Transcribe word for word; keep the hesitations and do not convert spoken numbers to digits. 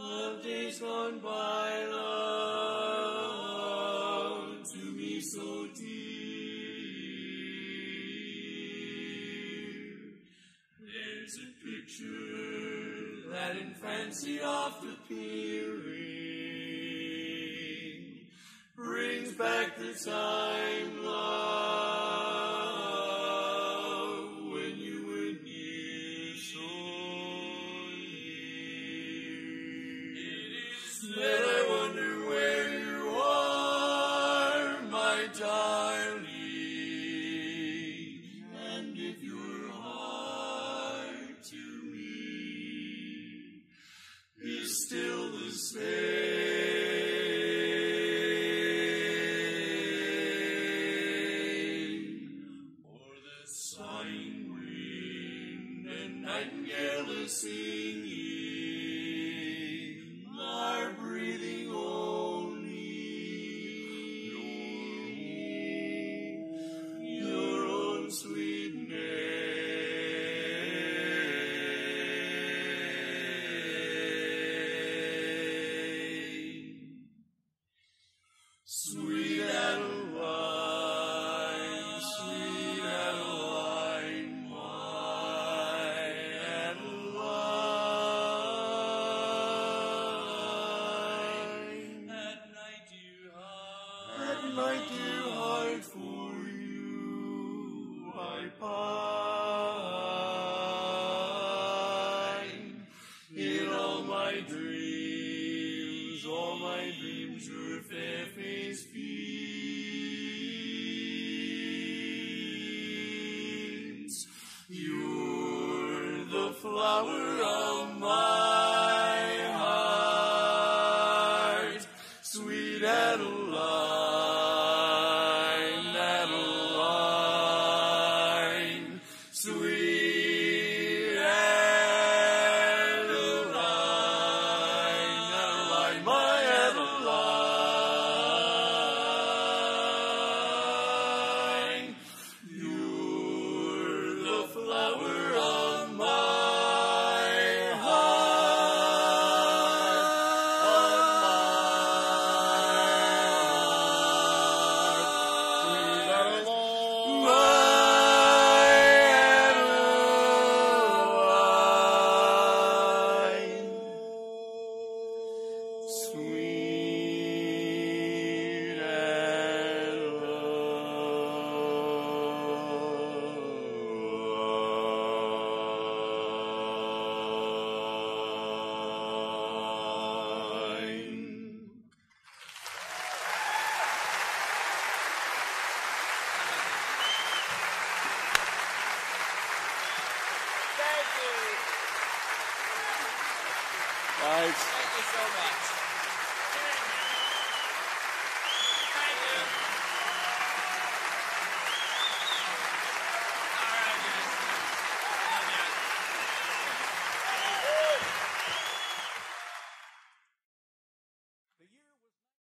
Of days gone by, love to me so dear. There's a picture that in fancy oft appearing brings back the time, love, when you were near, so near. It is that I wonder where you are, my darling, and give your heart to me. Be still the same. Sighing wind and nightingale is singing, are breathing only your own sweet name. Sweet Adeline, at night, dear heart, for you I pine. In all my dreams, all my dreams, your fair face beams. You're the flower of my heart, sweet Adeline. Sweet Adeline, Adeline, my Adeline, you're the flower of my heart, sweet Adeline. Sweet Adeline. Thank you. Thank you so much.